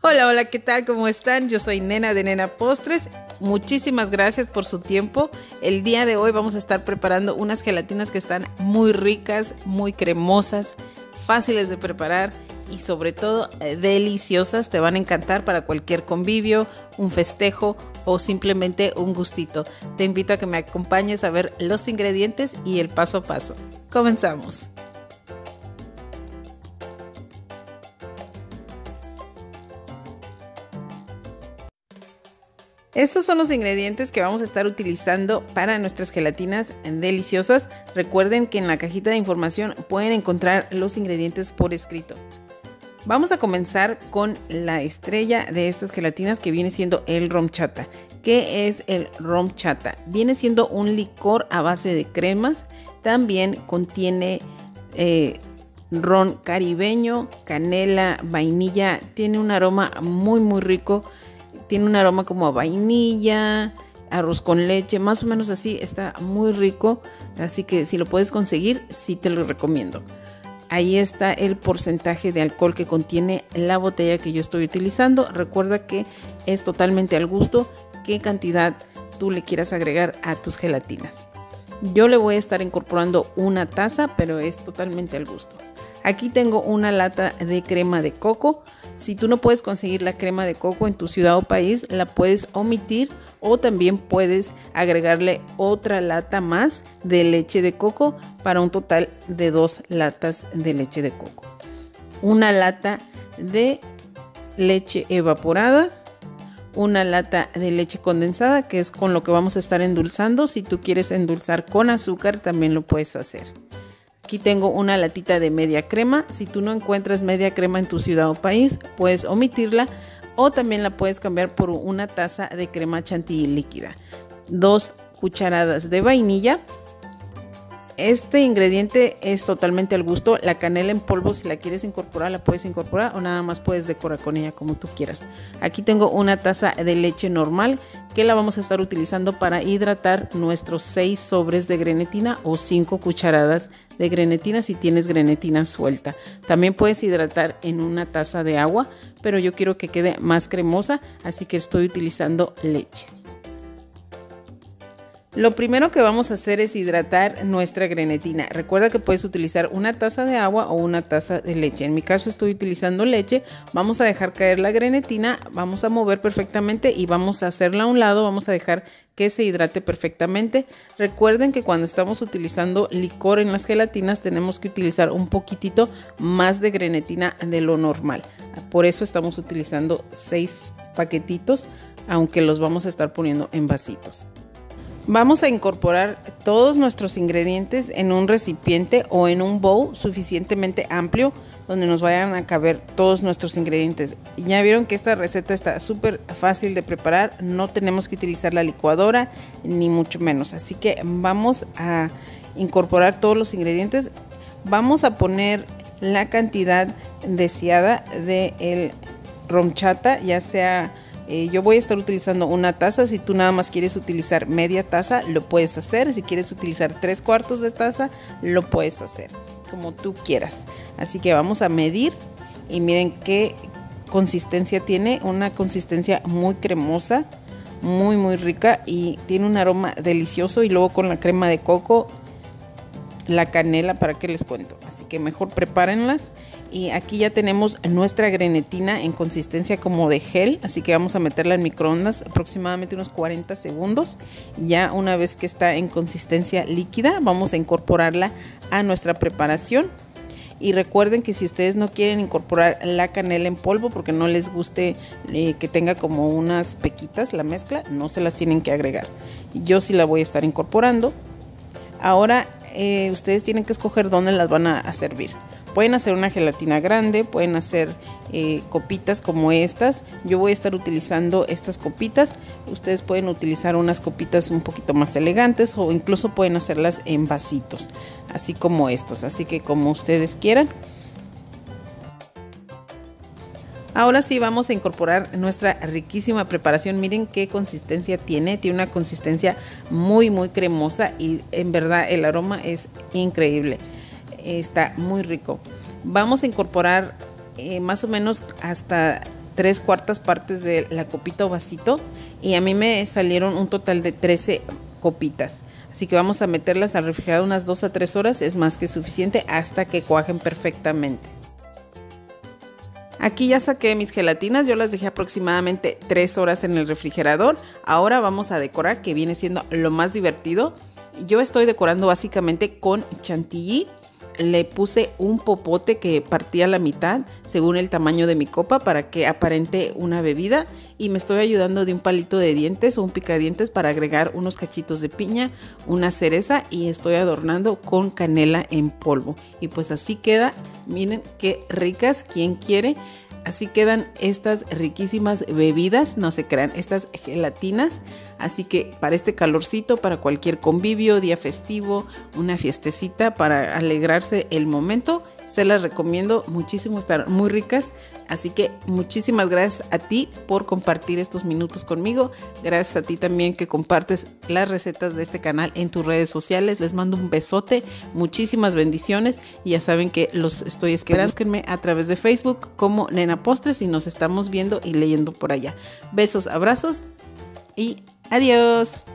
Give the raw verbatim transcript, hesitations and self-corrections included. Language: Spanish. Hola, hola, ¿qué tal? ¿Cómo están? Yo soy Nena de Nena Postres. Muchísimas gracias por su tiempo. El día de hoy vamos a estar preparando unas gelatinas que están muy ricas, muy cremosas, fáciles de preparar y sobre todo eh, deliciosas. Te van a encantar para cualquier convivio, un festejo o simplemente un gustito. Te invito a que me acompañes a ver los ingredientes y el paso a paso. Comenzamos. Estos son los ingredientes que vamos a estar utilizando para nuestras gelatinas deliciosas. Recuerden que en la cajita de información pueden encontrar los ingredientes por escrito. Vamos a comenzar con la estrella de estas gelatinas, que viene siendo el rum chata. ¿Qué es el rum chata? Viene siendo un licor a base de cremas. También contiene eh, ron caribeño, canela, vainilla. Tiene un aroma muy muy rico. Tiene un aroma como a vainilla, arroz con leche, más o menos así. Está muy rico, así que si lo puedes conseguir, sí te lo recomiendo. Ahí está el porcentaje de alcohol que contiene la botella que yo estoy utilizando. Recuerda que es totalmente al gusto qué cantidad tú le quieras agregar a tus gelatinas. Yo le voy a estar incorporando una taza, pero es totalmente al gusto. Aquí tengo una lata de crema de coco. Si tú no puedes conseguir la crema de coco en tu ciudad o país, la puedes omitir, o también puedes agregarle otra lata más de leche de coco para un total de dos latas de leche de coco. Una lata de leche evaporada, una lata de leche condensada, que es con lo que vamos a estar endulzando. Si tú quieres endulzar con azúcar, también lo puedes hacer. Aquí tengo una latita de media crema. Si tú no encuentras media crema en tu ciudad o país, puedes omitirla, o también la puedes cambiar por una taza de crema chantilly líquida. Dos cucharadas de vainilla. Este ingrediente es totalmente al gusto. La canela en polvo, si la quieres incorporar, la puedes incorporar, o nada más puedes decorar con ella como tú quieras. Aquí tengo una taza de leche normal, que la vamos a estar utilizando para hidratar nuestros seis sobres de grenetina, o cinco cucharadas de grenetina si tienes grenetina suelta. También puedes hidratar en una taza de agua, pero yo quiero que quede más cremosa, así que estoy utilizando leche. Lo primero que vamos a hacer es hidratar nuestra grenetina. Recuerda que puedes utilizar una taza de agua o una taza de leche. En mi caso estoy utilizando leche. Vamos a dejar caer la grenetina, vamos a mover perfectamente y vamos a hacerla a un lado. Vamos a dejar que se hidrate perfectamente. Recuerden que cuando estamos utilizando licor en las gelatinas, tenemos que utilizar un poquitito más de grenetina de lo normal. Por eso estamos utilizando seis paquetitos, aunque los vamos a estar poniendo en vasitos. Vamos a incorporar todos nuestros ingredientes en un recipiente o en un bowl suficientemente amplio donde nos vayan a caber todos nuestros ingredientes. Ya vieron que esta receta está súper fácil de preparar, no tenemos que utilizar la licuadora ni mucho menos. Así que vamos a incorporar todos los ingredientes. Vamos a poner la cantidad deseada del rum chata, ya sea... Eh, yo voy a estar utilizando una taza. Si tú nada más quieres utilizar media taza, lo puedes hacer. Si quieres utilizar tres cuartos de taza, lo puedes hacer, como tú quieras. Así que vamos a medir y miren qué consistencia tiene. Una consistencia muy cremosa, muy muy rica, y tiene un aroma delicioso, y luego con la crema de coco, la canela, para que les cuento. Así que mejor prepárenlas. Y aquí ya tenemos nuestra grenetina en consistencia como de gel, así que vamos a meterla en microondas aproximadamente unos cuarenta segundos. Ya una vez que está en consistencia líquida, vamos a incorporarla a nuestra preparación. Y recuerden que si ustedes no quieren incorporar la canela en polvo porque no les guste eh, que tenga como unas pequitas la mezcla, no se las tienen que agregar. Yo sí la voy a estar incorporando. Ahora eh, ustedes tienen que escoger dónde las van a, a servir. Pueden hacer una gelatina grande, pueden hacer eh, copitas como estas. Yo voy a estar utilizando estas copitas. Ustedes pueden utilizar unas copitas un poquito más elegantes, o incluso pueden hacerlas en vasitos, así como estos. Así que como ustedes quieran. Ahora sí vamos a incorporar nuestra riquísima preparación. Miren qué consistencia tiene. Tiene una consistencia muy muy cremosa, y en verdad el aroma es increíble. Está muy rico. Vamos a incorporar eh, más o menos hasta tres cuartas partes de la copita o vasito, y a mí me salieron un total de trece copitas. Así que vamos a meterlas al refrigerador unas dos a tres horas, es más que suficiente, hasta que cuajen perfectamente. Aquí ya saqué mis gelatinas, yo las dejé aproximadamente tres horas en el refrigerador. Ahora vamos a decorar, que viene siendo lo más divertido. Yo estoy decorando básicamente con chantilly. Le puse un popote que partí a la mitad según el tamaño de mi copa para que aparente una bebida, y me estoy ayudando de un palito de dientes o un picadientes para agregar unos cachitos de piña, una cereza, y estoy adornando con canela en polvo. Y pues así queda, miren qué ricas, ¿quién quiere? Así quedan estas riquísimas bebidas, no se crean, estas gelatinas. Así que para este calorcito, para cualquier convivio, día festivo, una fiestecita para alegrarse el momento, se las recomiendo muchísimo, están muy ricas. Así que muchísimas gracias a ti por compartir estos minutos conmigo. Gracias a ti también que compartes las recetas de este canal en tus redes sociales. Les mando un besote, muchísimas bendiciones. Y ya saben que los estoy esperando. Búsquenme a través de Facebook como Nena Postres y nos estamos viendo y leyendo por allá. Besos, abrazos y adiós.